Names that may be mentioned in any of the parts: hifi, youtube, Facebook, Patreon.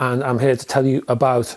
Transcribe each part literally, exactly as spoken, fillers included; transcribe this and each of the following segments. and I'm here to tell you about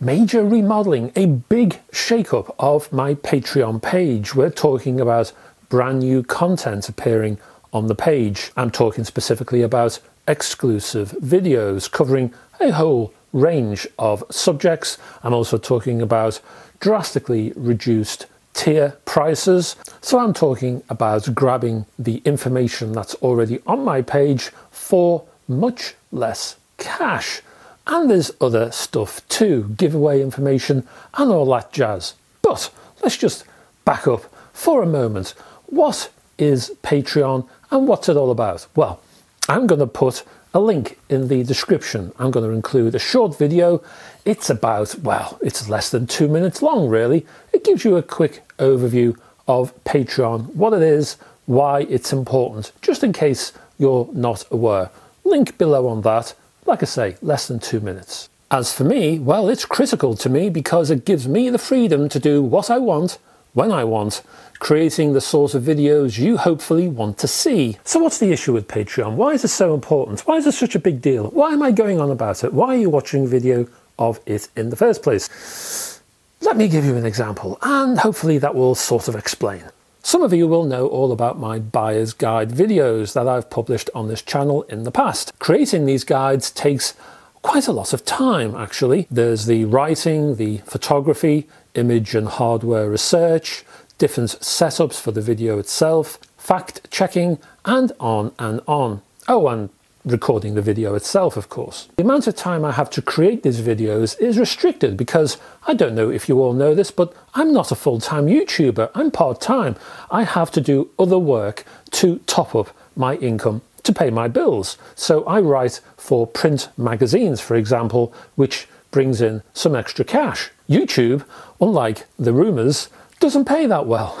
major remodeling, a big shakeup of my Patreon page. We're talking about brand new content appearing on the page. I'm talking specifically about exclusive videos covering a whole range of subjects. I'm also talking about drastically reduced tier prices. So I'm talking about grabbing the information that's already on my page for much less cash. And there's other stuff too, giveaway information and all that jazz. But let's just back up for a moment. What is Patreon and what's it all about? Well, I'm going to put a link in the description. I'm going to include a short video. It's about, well, it's less than two minutes long, really. It gives you a quick overview of Patreon, what it is, why it's important, just in case you're not aware. Link below on that. Like I say, less than two minutes. As for me, well, it's critical to me because it gives me the freedom to do what I want, when I want, creating the sort of videos you hopefully want to see. So what's the issue with Patreon? Why is it so important? Why is it such a big deal? Why am I going on about it? Why are you watching a video of it in the first place? Let me give you an example, and hopefully that will sort of explain. Some of you will know all about my buyer's guide videos that I've published on this channel in the past. Creating these guides takes quite a lot of time, actually. There's the writing, the photography, image and hardware research, different setups for the video itself, fact checking, and on and on. Oh, and recording the video itself, of course. The amount of time I have to create these videos is restricted because, I don't know if you all know this, but I'm not a full-time YouTuber, I'm part-time. I have to do other work to top up my income to pay my bills. So I write for print magazines, for example, which brings in some extra cash. YouTube, unlike the rumours, doesn't pay that well.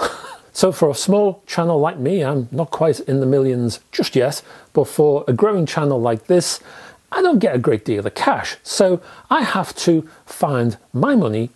So for a small channel like me, I'm not quite in the millions just yet, but for a growing channel like this, I don't get a great deal of cash. So I have to find my money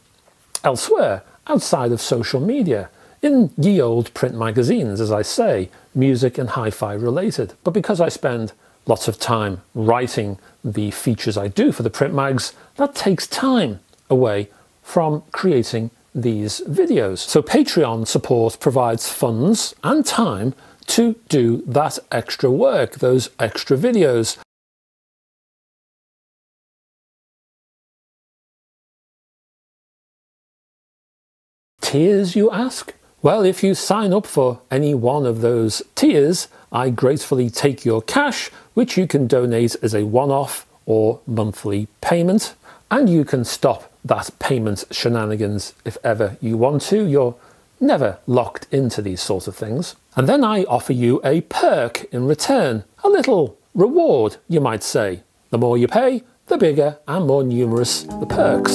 elsewhere, outside of social media, in ye old print magazines, as I say, music and hi-fi related. But because I spend lots of time writing the features I do for the print mags, that takes time away from creating these videos. So Patreon support provides funds and time to do that extra work, those extra videos. Tiers, you ask? Well, if you sign up for any one of those tiers, I gratefully take your cash, which you can donate as a one-off or monthly payment, and you can stop that payment shenanigans if ever you want to. You're never locked into these sorts of things. And then I offer you a perk in return, a little reward, you might say. The more you pay, the bigger and more numerous the perks.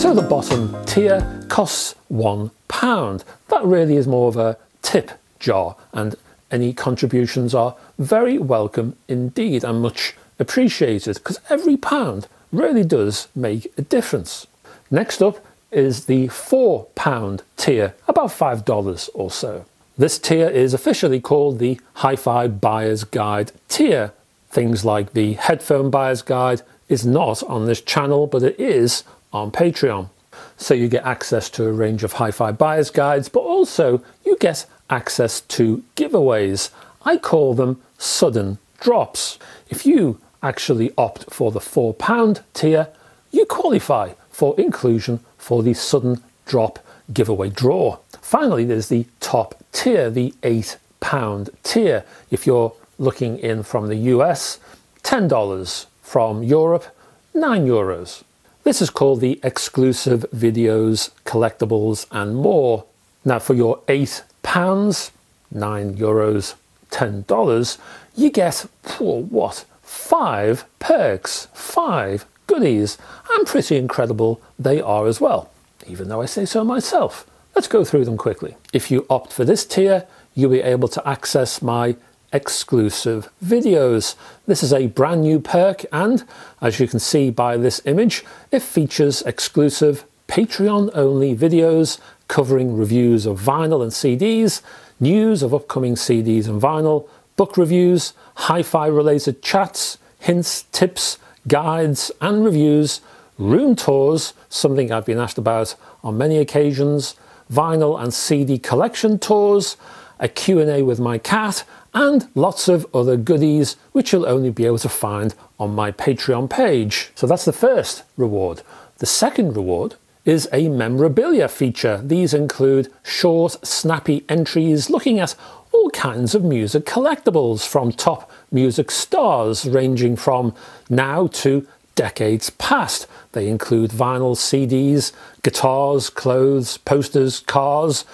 So the bottom tier costs one pound. That really is more of a tip jar, and any contributions are very welcome indeed and much appreciated, because every pound really does make a difference. Next up is the four pound tier, about five dollars or so. This tier is officially called the Hi-Fi Buyer's Guide tier. Things like the Headphone Buyer's Guide is not on this channel, but it is on Patreon. So you get access to a range of Hi-Fi Buyer's Guides, but also you get access to giveaways. I call them sudden drops. If you actually opt for the four pound tier, you qualify for inclusion for the sudden drop giveaway draw. Finally, there's the top tier, the eight pound tier. If you're looking in from the U S, ten dollars. From Europe, nine euros. This is called the Exclusive Videos, Collectibles and More. Now for your eight pounds, nine euros, ten dollars, you get, oh, what, five perks, five goodies, and pretty incredible they are as well, even though I say so myself. Let's go through them quickly. If you opt for this tier, you'll be able to access my exclusive videos. This is a brand new perk, and as you can see by this image, it features exclusive Patreon only videos covering reviews of vinyl and C Ds, news of upcoming C Ds and vinyl, book reviews, hi-fi related chats, hints, tips, guides and reviews, room tours, something I've been asked about on many occasions, vinyl and C D collection tours, a Q and A with my cat, and lots of other goodies which you'll only be able to find on my Patreon page. So that's the first reward. The second reward is a memorabilia feature. These include short, snappy entries looking at all kinds of music collectibles from top music stars ranging from now to decades past. They include vinyl, C Ds, guitars, clothes, posters, cars,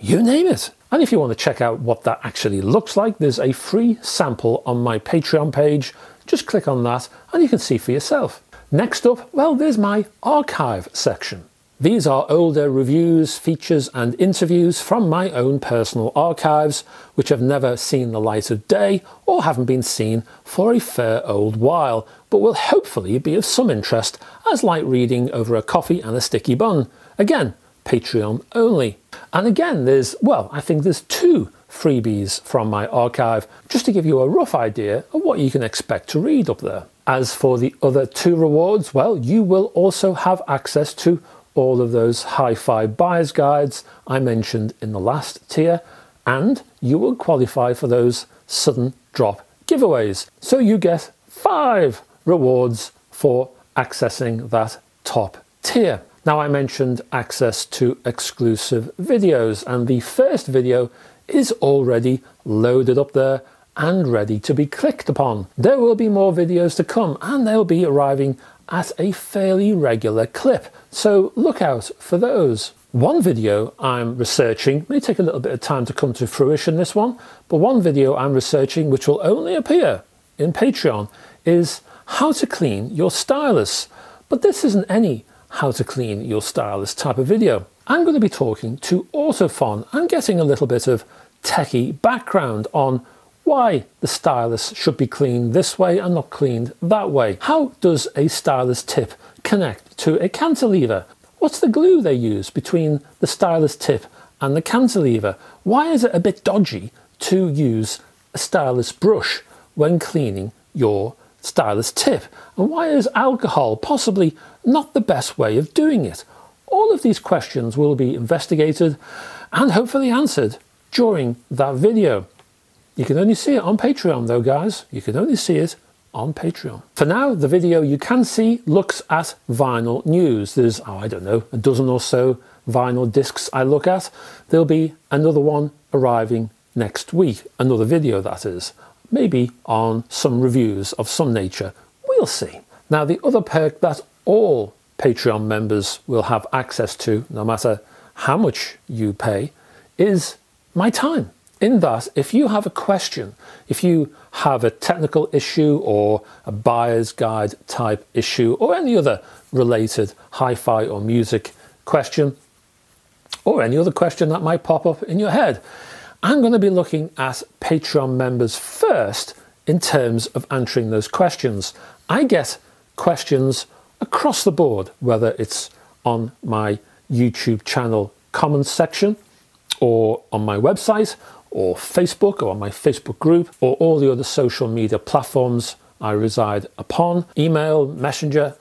you name it. And if you want to check out what that actually looks like, there's a free sample on my Patreon page. Just click on that and you can see for yourself. Next up, well, there's my archive section. These are older reviews, features and interviews from my own personal archives, which have never seen the light of day or haven't been seen for a fair old while, but will hopefully be of some interest as light reading over a coffee and a sticky bun. Again, Patreon only. And again, there's, well, I think there's two freebies from my archive, just to give you a rough idea of what you can expect to read up there. As for the other two rewards, well, you will also have access to all of those hi-fi buyer's guides I mentioned in the last tier, and you will qualify for those sudden drop giveaways. So you get five rewards for accessing that top tier. Now, I mentioned access to exclusive videos, and the first video is already loaded up there and ready to be clicked upon. There will be more videos to come, and they'll be arriving at a fairly regular clip, so look out for those. One video I'm researching, may take a little bit of time to come to fruition this one, but one video I'm researching which will only appear in Patreon is how to clean your stylus. But this isn't any how to clean your stylus type of video. I'm going to be talking to Autofon and getting a little bit of techie background on why the stylus should be cleaned this way and not cleaned that way. How does a stylus tip connect to a cantilever? What's the glue they use between the stylus tip and the cantilever? Why is it a bit dodgy to use a stylus brush when cleaning your stylus tip? And why is alcohol possibly not the best way of doing it? All of these questions will be investigated and hopefully answered during that video. You can only see it on Patreon though, guys. You can only see it on Patreon. For now, the video you can see looks at vinyl news. There's, oh, I don't know, a dozen or so vinyl discs I look at. There'll be another one arriving next week. Another video, that is. Maybe on some reviews of some nature. We'll see. Now, the other perk that all Patreon members will have access to, no matter how much you pay, is my time. In that, if you have a question, if you have a technical issue or a buyer's guide type issue or any other related hi-fi or music question or any other question that might pop up in your head, I'm going to be looking at Patreon members first in terms of answering those questions. I get questions across the board, whether it's on my YouTube channel comments section or on my website, or Facebook, or on my Facebook group, or all the other social media platforms I reside upon, email, messenger,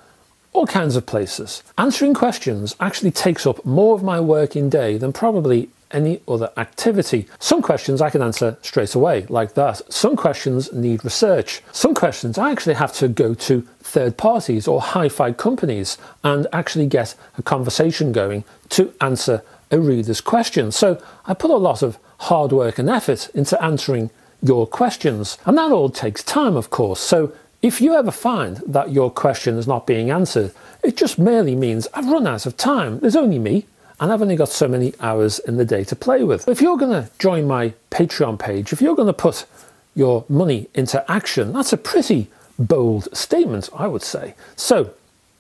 all kinds of places. Answering questions actually takes up more of my working day than probably any other activity. Some questions I can answer straight away, like that. Some questions need research. Some questions I actually have to go to third parties or hi-fi companies and actually get a conversation going to answer a reader's question. So I put a lot of hard work and effort into answering your questions, and that all takes time, of course. So if you ever find that your question is not being answered, it just merely means I've run out of time. There's only me, and I've only got so many hours in the day to play with. If you're going to join my Patreon page, if you're going to put your money into action, that's a pretty bold statement, I would say. So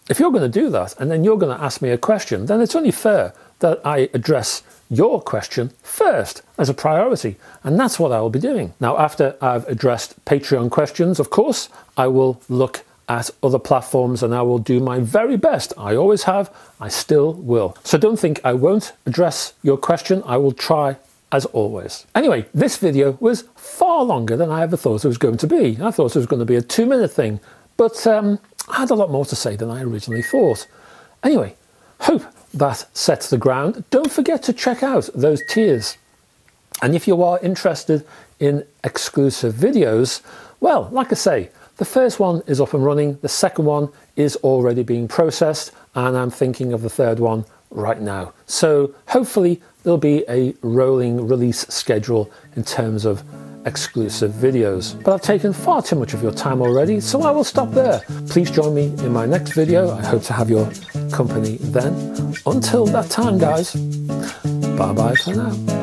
if you're going to do that and then you're going to ask me a question, then it's only fair that I address your question first as a priority, and that's what I will be doing. Now, after I've addressed Patreon questions, of course, I will look at other platforms and I will do my very best. I always have, I still will. So don't think I won't address your question. I will try as always. Anyway, this video was far longer than I ever thought it was going to be. I thought it was going to be a two minute thing, but um, I had a lot more to say than I originally thought. Anyway, hope that sets the ground. Don't forget to check out those tiers. And if you are interested in exclusive videos, well, like I say, the first one is up and running, the second one is already being processed, and I'm thinking of the third one right now. So hopefully there'll be a rolling release schedule in terms of exclusive videos. But I've taken far too much of your time already, so I will stop there. Please join me in my next video. I hope to have your company then. Until that time, guys, bye bye for now.